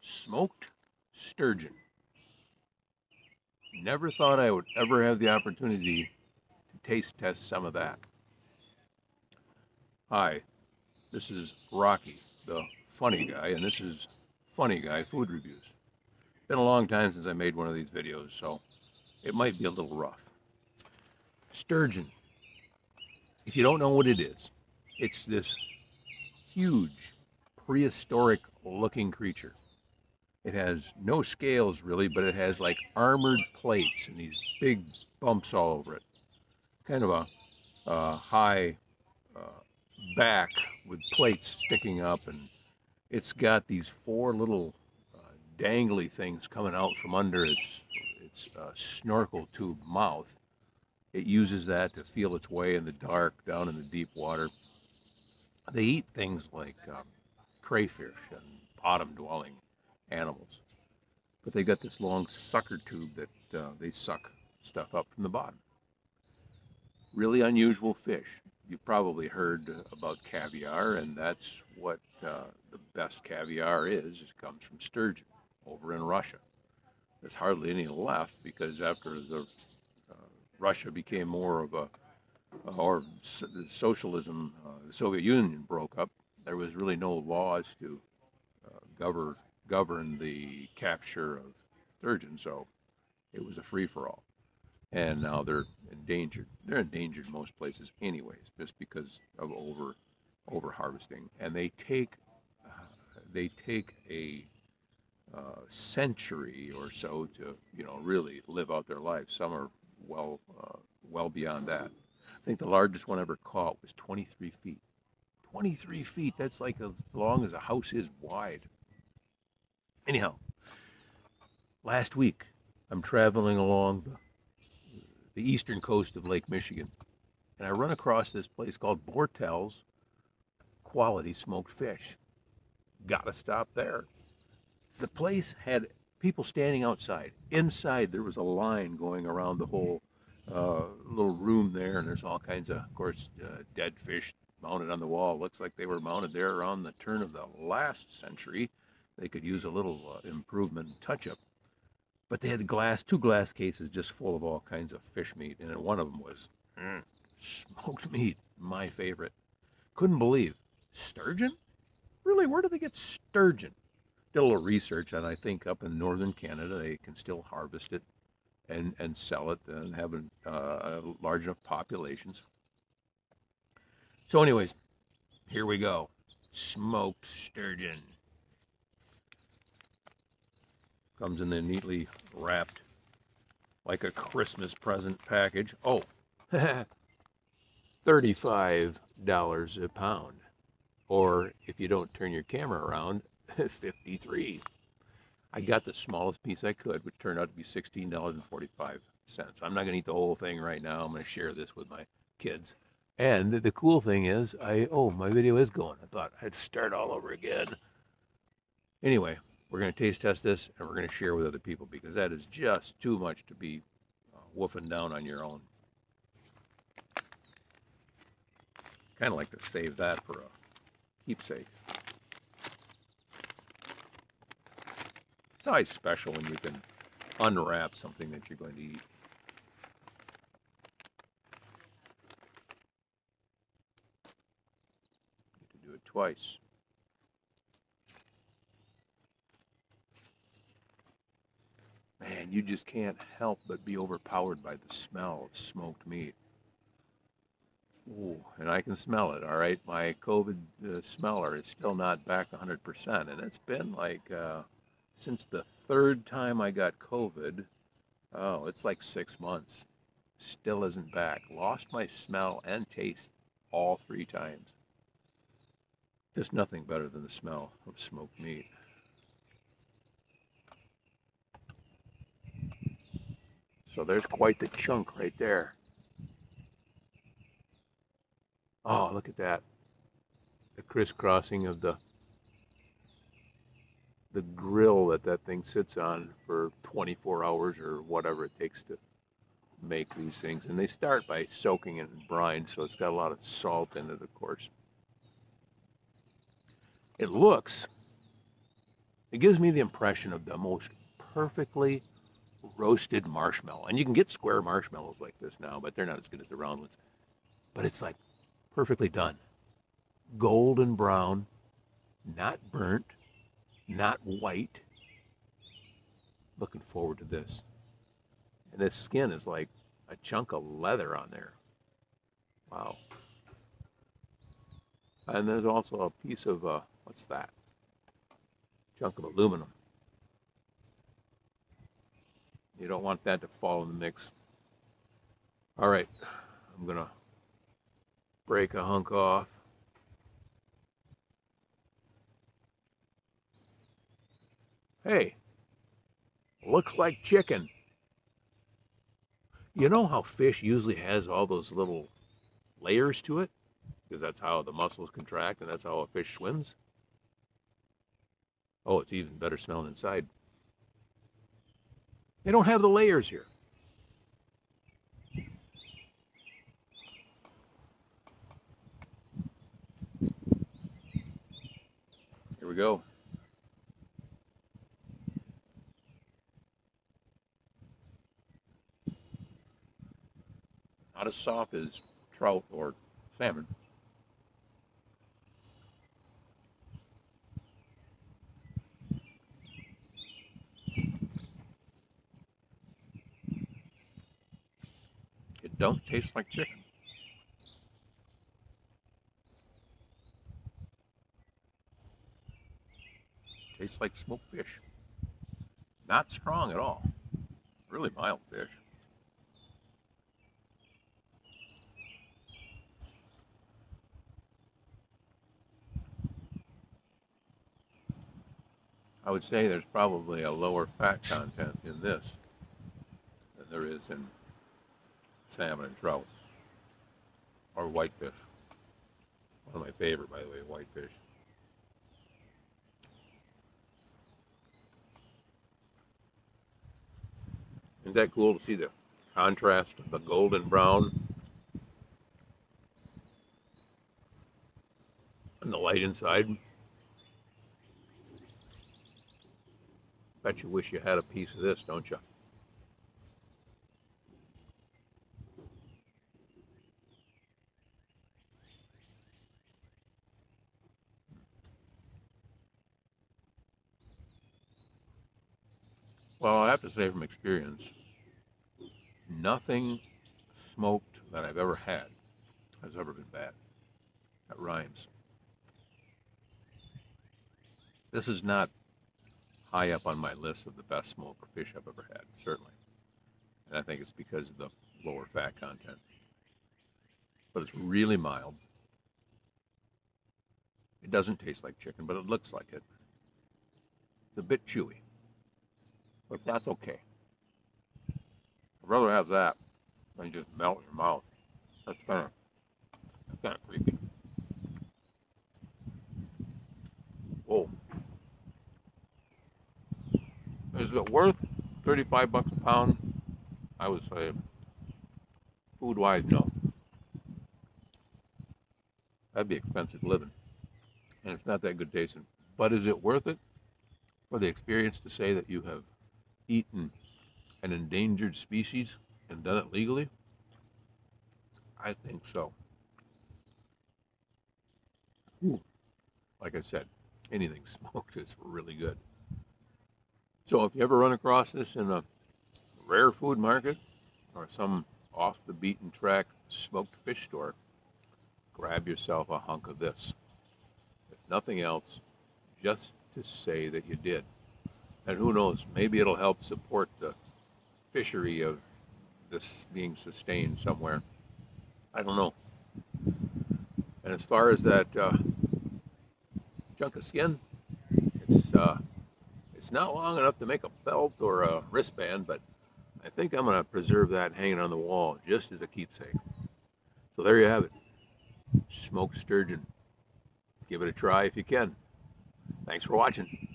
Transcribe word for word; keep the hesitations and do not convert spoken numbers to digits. Smoked sturgeon. Never thought I would ever have the opportunity to taste test some of that. Hi, this is Rocky, the funny guy, and this is Funny Guy Food Reviews. Been a long time since I made one of these videos, so it might be a little rough. Sturgeon. If you don't know what it is, it's this huge, prehistoric looking creature. It has no scales really, but it has like armored plates and these big bumps all over it. Kind of a uh, high uh, back with plates sticking up, and it's got these four little uh, dangly things coming out from under its, its uh, snorkel tube mouth. It uses that to feel its way in the dark, down in the deep water. They eat things like um, crayfish and bottom-dwelling animals, but they got this long sucker tube that uh, they suck stuff up from the bottom. Really unusual fish. You've probably heard about caviar, and that's what uh, the best caviar is. It comes from sturgeon over in Russia. There's hardly any left because after the uh, Russia became more of a, or socialism, uh, the Soviet Union broke up, there was really no laws to uh, govern govern the capture of sturgeon, so it was a free-for-all. And now they're endangered. They're endangered in most places anyways, just because of over over harvesting. And they take uh, they take a uh, century or so to you know really live out their lives. Some are well uh, well beyond that. I think the largest one ever caught was twenty-three feet. twenty-three feet. That's like as long as a house is wide. Anyhow, last week I'm traveling along the, the eastern coast of Lake Michigan, and I run across this place called Bortel's Quality Smoked Fish. Gotta stop there. The place had people standing outside. Inside there was a line going around the whole uh, little room there, and there's all kinds of, of course, uh, dead fish mounted on the wall. Looks like they were mounted there around the turn of the last century. They could use a little uh, improvement and touch-up. But they had glass, two glass cases just full of all kinds of fish meat, and one of them was mm, smoked meat, my favorite. Couldn't believe. Sturgeon? Really, where do they get sturgeon? Did a little research, and I think up in northern Canada they can still harvest it and, and sell it and have an, uh, large enough populations. So anyways, here we go. Smoked sturgeon. Comes in there neatly wrapped like a Christmas present package. Oh, thirty-five dollars a pound. Or if you don't turn your camera around, fifty-three dollars. I got the smallest piece I could, which turned out to be sixteen dollars and forty-five cents. I'm not going to eat the whole thing right now. I'm going to share this with my kids. And the cool thing is, I oh, my video is going. I thought I'd start all over again. Anyway. We're going to taste test this, and we're going to share with other people, because that is just too much to be uh, woofing down on your own. Kind of like to save that for a keepsake. It's always special when you can unwrap something that you're going to eat. Get to do it twice. Man, you just can't help but be overpowered by the smell of smoked meat. Ooh, and I can smell it, all right? My COVID uh, smeller is still not back one hundred percent, and it's been like, uh, since the third time I got COVID, oh, it's like six months. Still isn't back. Lost my smell and taste all three times. Just nothing better than the smell of smoked meat. So there's quite the chunk right there. Oh, look at that. The crisscrossing of the the grill that that thing sits on for twenty-four hours or whatever it takes to make these things. And they start by soaking it in brine, so it's got a lot of salt in it, of course. It looks It gives me the impression of the most perfectly roasted marshmallow. And you can get square marshmallows like this now, but they're not as good as the round ones. But it's like perfectly done. Golden brown, not burnt, not white. Looking forward to this. And this skin is like a chunk of leather on there. Wow. And there's also a piece of, uh, what's that? Chunk of aluminum. You don't want that to fall in the mix. All right, I'm gonna break a hunk off. Hey, looks like chicken. You know how fish usually has all those little layers to it? Because that's how the muscles contract and that's how a fish swims. Oh, it's even better smelling inside. They don't have the layers here. Here we go. Not as soft as trout or salmon. It don't taste like chicken. Tastes like smoked fish. Not strong at all. Really mild fish. I would say there's probably a lower fat content in this than there is in salmon and trout, or whitefish. One of my favorite, by the way, whitefish. Isn't that cool to see the contrast of the golden brown and the light inside? Bet you wish you had a piece of this, don't you? Well, I have to say from experience, nothing smoked that I've ever had has ever been bad. That rhymes. This is not high up on my list of the best smoked fish I've ever had, certainly. And I think it's because of the lower fat content. But it's really mild. It doesn't taste like chicken, but it looks like it. It's a bit chewy. But that's okay. I'd rather have that than just melt in your mouth. That's kind of, that's kind of creepy. Whoa. Is it worth thirty-five bucks a pound? I would say, food-wise, no. That'd be expensive living. And it's not that good tasting. But is it worth it for the experience to say that you have eaten an endangered species and done it legally? I think so. Ooh. Like I said, anything smoked is really good. So if you ever run across this in a rare food market or some off-the-beaten-track smoked fish store, grab yourself a hunk of this. If nothing else, just to say that you did. And who knows, maybe it'll help support the fishery of this being sustained somewhere. I don't know. And as far as that uh, chunk of skin, it's uh, it's not long enough to make a belt or a wristband, but I think I'm going to preserve that hanging on the wall just as a keepsake. So there you have it. Smoked sturgeon. Give it a try if you can. Thanks for watching.